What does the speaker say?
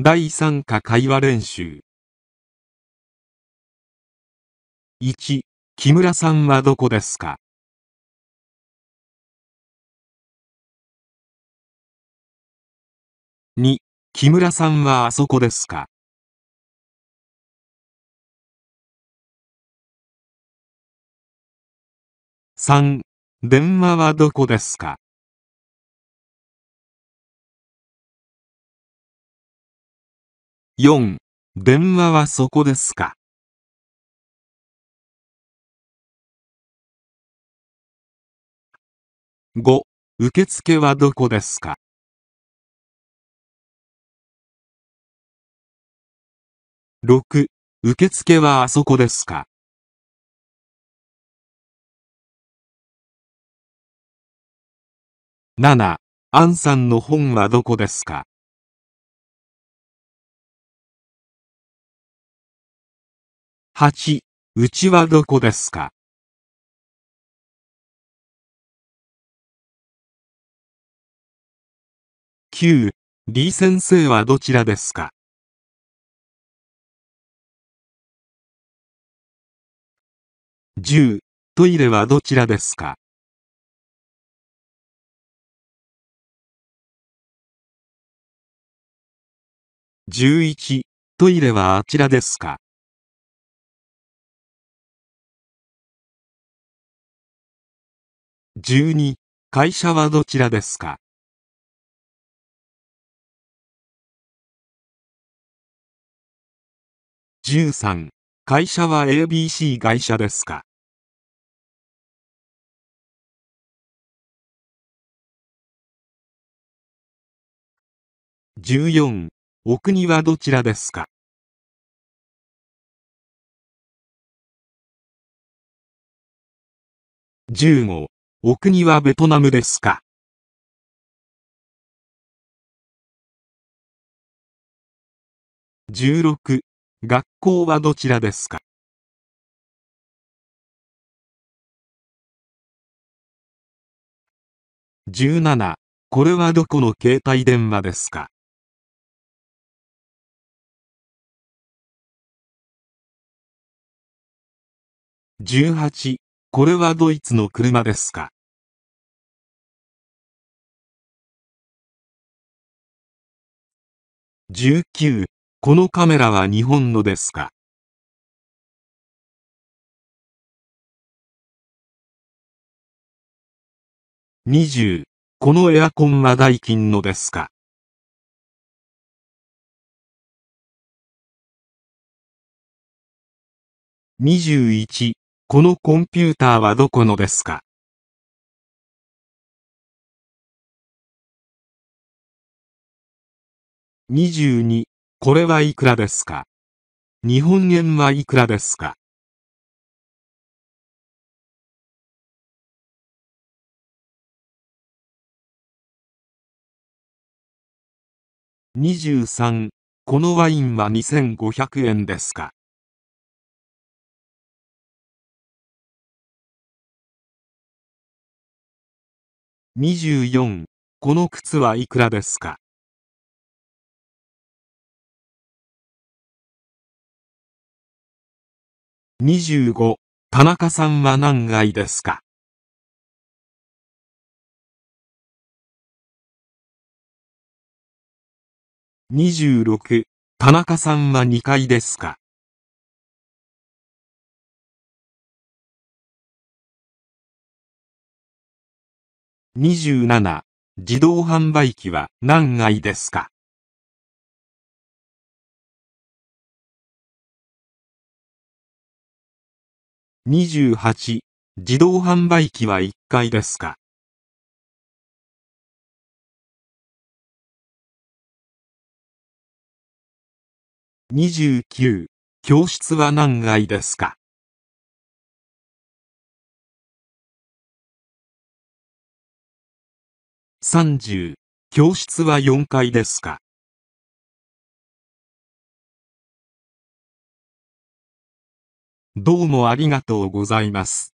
第3課会話練習。1、木村さんはどこですか？2、木村さんはあそこですか？3、電話はどこですか？4、電話はそこですか？5、受付はどこですか？6、受付はあそこですか？7、アンさんの本はどこですか？8、うちはどこですか？9、李先生はどちらですか？10、トイレはどちらですか？11、トイレはあちらですか？12、会社はどちらですか？13、会社は ABC 会社ですか？14、お国はどちらですか？15、お国はベトナムですか？16、学校はどちらですか？17、これはどこの携帯電話ですか？18、これはドイツの車ですか？19、このカメラは日本のですか？20、このエアコンはダイキンのですか？21、このコンピューターはどこのですか？22、これはいくらですか？日本円はいくらですか？23、このワインは2500円ですか？24、この靴はいくらですか？25、田中さんは何階ですか？26、田中さんは2階ですか？27、自動販売機は何階ですか？28、自動販売機は1階ですか？29、教室は何階ですか？30、教室は4階ですか？どうもありがとうございます。